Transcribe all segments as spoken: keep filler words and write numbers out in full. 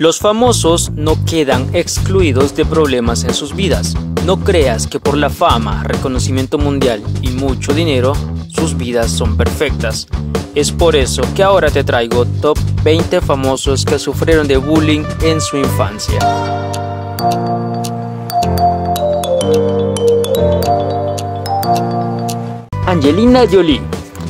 Los famosos no quedan excluidos de problemas en sus vidas. No creas que por la fama, reconocimiento mundial y mucho dinero, sus vidas son perfectas. Es por eso que ahora te traigo top veinte famosos que sufrieron de bullying en su infancia. Angelina Jolie.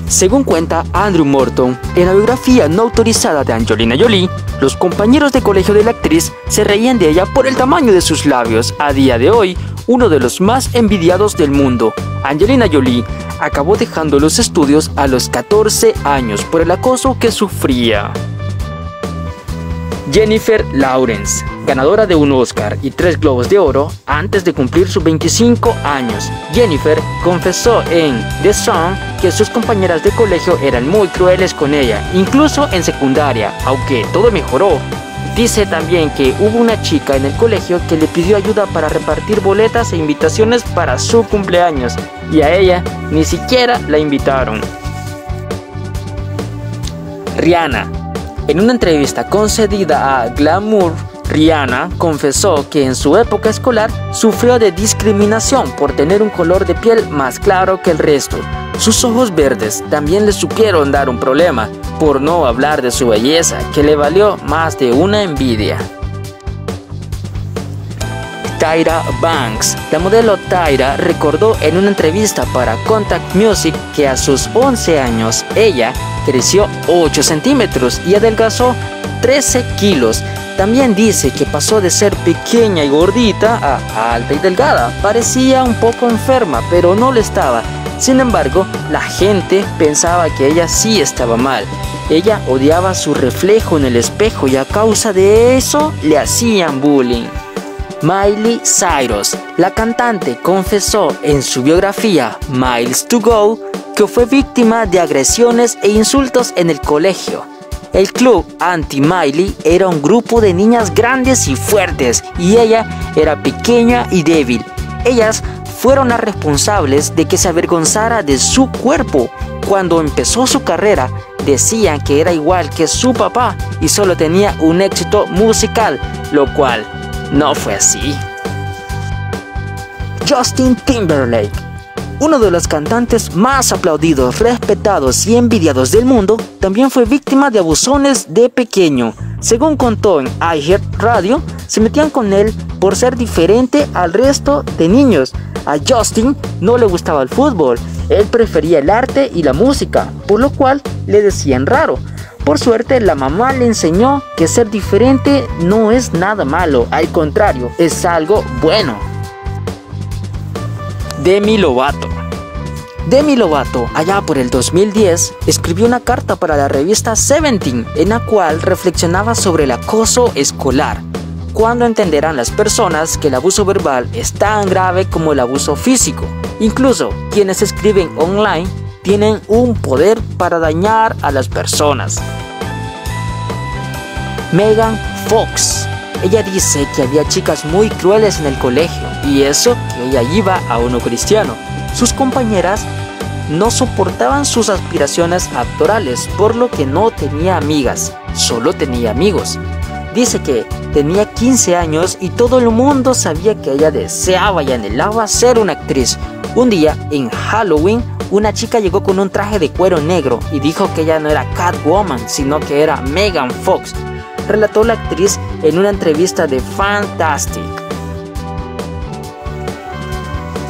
Según cuenta Andrew Morton, en la biografía no autorizada de Angelina Jolie, los compañeros de colegio de la actriz se reían de ella por el tamaño de sus labios. A día de hoy, uno de los más envidiados del mundo, Angelina Jolie acabó dejando los estudios a los catorce años por el acoso que sufría. Jennifer Lawrence, ganadora de un Oscar y tres Globos de Oro antes de cumplir sus veinticinco años. Jennifer confesó en The Sun que sus compañeras de colegio eran muy crueles con ella, incluso en secundaria, aunque todo mejoró. Dice también que hubo una chica en el colegio que le pidió ayuda para repartir boletas e invitaciones para su cumpleaños, y a ella ni siquiera la invitaron. Rihanna. En una entrevista concedida a Glamour, Rihanna confesó que en su época escolar sufrió de discriminación por tener un color de piel más claro que el resto. Sus ojos verdes también le supieron dar un problema, por no hablar de su belleza, que le valió más de una envidia. Tyra Banks. La modelo Tyra recordó en una entrevista para Contact Music que a sus once años ella creció ocho centímetros y adelgazó trece kilos. También dice que pasó de ser pequeña y gordita a alta y delgada. Parecía un poco enferma, pero no lo estaba. Sin embargo, la gente pensaba que ella sí estaba mal. Ella odiaba su reflejo en el espejo y a causa de eso le hacían bullying. Miley Cyrus. La cantante confesó en su biografía Miles to Go que fue víctima de agresiones e insultos en el colegio. El club anti-Miley era un grupo de niñas grandes y fuertes y ella era pequeña y débil. Ellas fueron las responsables de que se avergonzara de su cuerpo. Cuando empezó su carrera, decían que era igual que su papá y solo tenía un éxito musical, lo cual no fue así. Justin Timberlake. Uno de los cantantes más aplaudidos, respetados y envidiados del mundo, también fue víctima de abusones de pequeño. Según contó en iHeartRadio, se metían con él por ser diferente al resto de niños. A Justin no le gustaba el fútbol, él prefería el arte y la música, por lo cual le decían raro. Por suerte, la mamá le enseñó que ser diferente no es nada malo, al contrario, es algo bueno. Demi Lovato. Demi Lovato, allá por el dos mil diez, escribió una carta para la revista Seventeen, en la cual reflexionaba sobre el acoso escolar. ¿Cuándo entenderán las personas que el abuso verbal es tan grave como el abuso físico? Incluso quienes escriben online tienen un poder para dañar a las personas. Megan Fox. Ella dice que había chicas muy crueles en el colegio, y eso que ella iba a uno cristiano. Sus compañeras no soportaban sus aspiraciones actorales, por lo que no tenía amigas, solo tenía amigos. Dice que tenía quince años y todo el mundo sabía que ella deseaba y anhelaba ser una actriz. Un día, en Halloween, una chica llegó con un traje de cuero negro y dijo que ella no era Catwoman, sino que era Megan Fox, relató la actriz en una entrevista de Fantastic.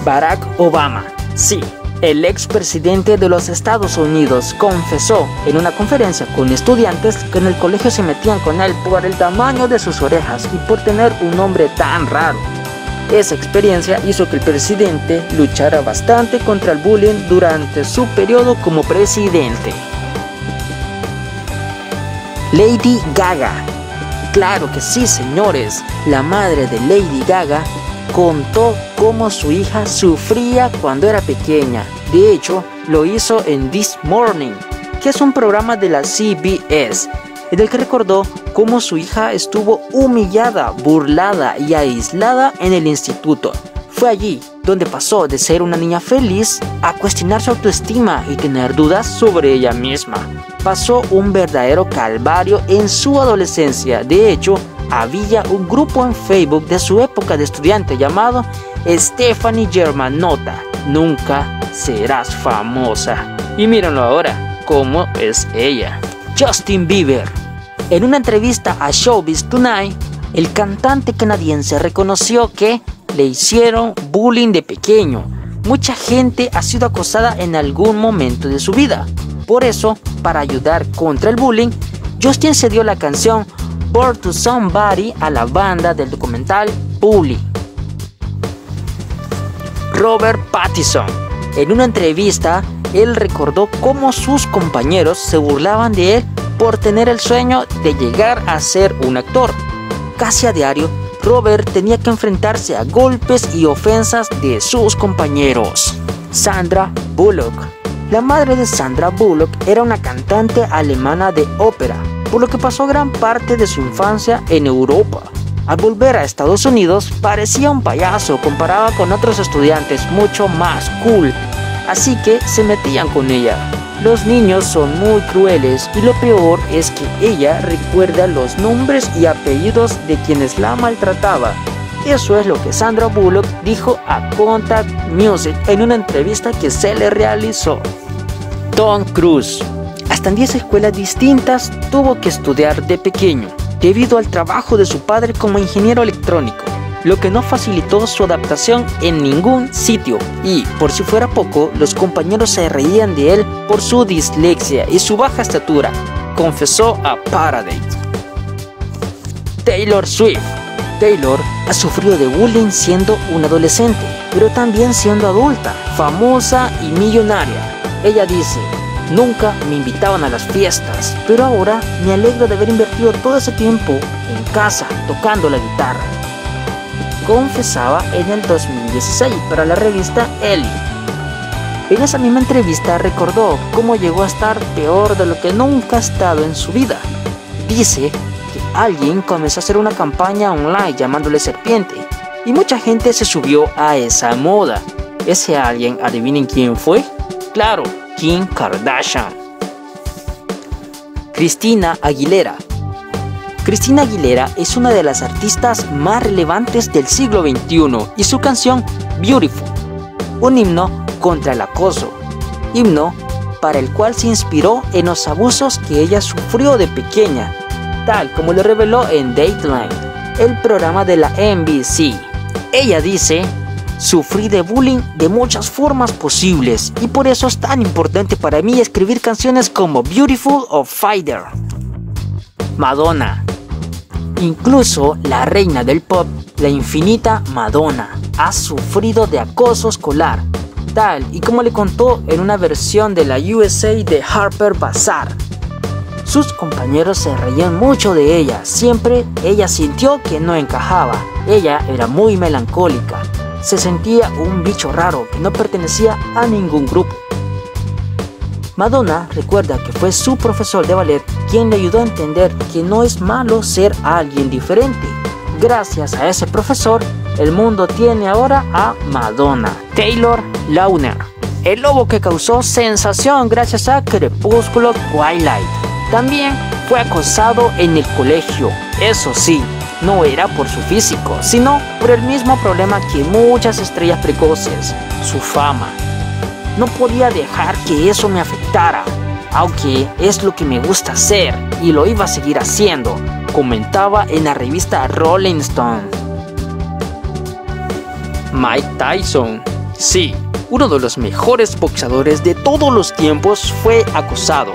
Barack Obama. Sí, el expresidente de los Estados Unidos confesó en una conferencia con estudiantes que en el colegio se metían con él por el tamaño de sus orejas y por tener un nombre tan raro. Esa experiencia hizo que el presidente luchara bastante contra el bullying durante su periodo como presidente. Lady Gaga. Claro que sí, señores. La madre de Lady Gaga contó cómo su hija sufría cuando era pequeña. De hecho, lo hizo en This Morning, que es un programa de la C B S, en el que recordó cómo su hija estuvo humillada, burlada y aislada en el instituto. Fue allí donde pasó de ser una niña feliz a cuestionar su autoestima y tener dudas sobre ella misma. Pasó un verdadero calvario en su adolescencia. De hecho, había un grupo en Facebook de su época de estudiante llamado Stephanie Germanota, nunca serás famosa. Y mírenlo ahora, cómo es ella. Justin Bieber. En una entrevista a Showbiz Tonight, el cantante canadiense reconoció que le hicieron bullying de pequeño. Mucha gente ha sido acosada en algún momento de su vida. Por eso, para ayudar contra el bullying, Justin cedió la canción Born to Somebody a la banda del documental Bully. Robert Pattinson. En una entrevista, él recordó cómo sus compañeros se burlaban de él por tener el sueño de llegar a ser un actor. Casi a diario, Robert tenía que enfrentarse a golpes y ofensas de sus compañeros. Sandra Bullock. La madre de Sandra Bullock era una cantante alemana de ópera, por lo que pasó gran parte de su infancia en Europa. Al volver a Estados Unidos, parecía un payaso comparado con otros estudiantes mucho más cool, así que se metían con ella. Los niños son muy crueles y lo peor es que ella recuerda los nombres y apellidos de quienes la maltrataba. Eso es lo que Sandra Bullock dijo a Contact Music en una entrevista que se le realizó. Tom Cruise. Hasta en diez escuelas distintas tuvo que estudiar de pequeño, debido al trabajo de su padre como ingeniero electrónico, lo que no facilitó su adaptación en ningún sitio. Y, por si fuera poco, los compañeros se reían de él por su dislexia y su baja estatura, confesó a Paradise. Taylor Swift. Taylor ha sufrido de bullying siendo una adolescente, pero también siendo adulta, famosa y millonaria. Ella dice: nunca me invitaban a las fiestas, pero ahora me alegro de haber invertido todo ese tiempo en casa tocando la guitarra. Confesaba en el dos mil dieciséis para la revista Elle. En esa misma entrevista recordó cómo llegó a estar peor de lo que nunca ha estado en su vida. Dice que alguien comenzó a hacer una campaña online llamándole serpiente y mucha gente se subió a esa moda. Ese alguien, adivinen quién fue. Claro, Kim Kardashian. Christina Aguilera. Christina Aguilera es una de las artistas más relevantes del siglo veintiuno y su canción Beautiful, un himno contra el acoso, himno para el cual se inspiró en los abusos que ella sufrió de pequeña, tal como lo reveló en Dateline, el programa de la N B C. Ella dice: sufrí de bullying de muchas formas posibles y por eso es tan importante para mí escribir canciones como Beautiful o Fighter. Madonna. Incluso la reina del pop, la infinita Madonna, ha sufrido de acoso escolar, tal y como le contó en una versión de la U S A de Harper Bazaar. Sus compañeros se reían mucho de ella, siempre ella sintió que no encajaba, ella era muy melancólica, se sentía un bicho raro que no pertenecía a ningún grupo. Madonna recuerda que fue su profesor de ballet quien le ayudó a entender que no es malo ser alguien diferente. Gracias a ese profesor, el mundo tiene ahora a Madonna. Taylor Lautner. El lobo que causó sensación gracias a Crepúsculo Twilight. También fue acosado en el colegio. Eso sí, no era por su físico, sino por el mismo problema que muchas estrellas precoces, su fama. No podía dejar que eso me afectara, aunque es lo que me gusta hacer y lo iba a seguir haciendo, comentaba en la revista Rolling Stone. Mike Tyson. Sí, uno de los mejores boxeadores de todos los tiempos fue acosado.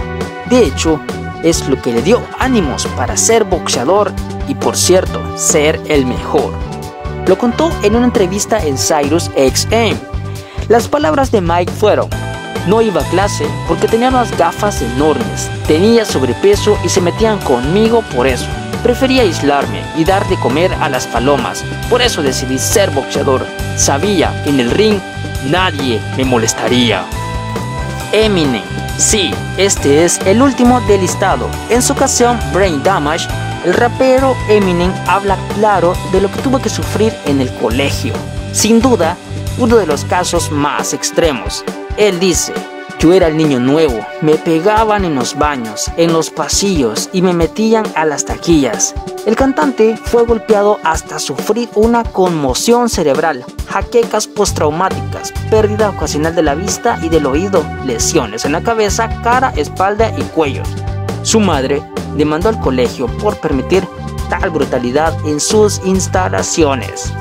De hecho, es lo que le dio ánimos para ser boxeador y, por cierto, ser el mejor. Lo contó en una entrevista en Sirius X M. Las palabras de Mike fueron: no iba a clase porque tenía unas gafas enormes, tenía sobrepeso y se metían conmigo por eso. Prefería aislarme y dar de comer a las palomas, por eso decidí ser boxeador. Sabía que en el ring nadie me molestaría. Eminem. Sí, este es el último del listado. En su canción Brain Damage, el rapero Eminem habla claro de lo que tuvo que sufrir en el colegio. Sin duda, uno de los casos más extremos. Él dice: Yo era el niño nuevo, me pegaban en los baños, en los pasillos y me metían a las taquillas. El cantante fue golpeado hasta sufrir una conmoción cerebral, jaquecas postraumáticas, pérdida ocasional de la vista y del oído, lesiones en la cabeza, cara, espalda y cuello. Su madre demandó al colegio por permitir tal brutalidad en sus instalaciones.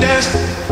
Dance.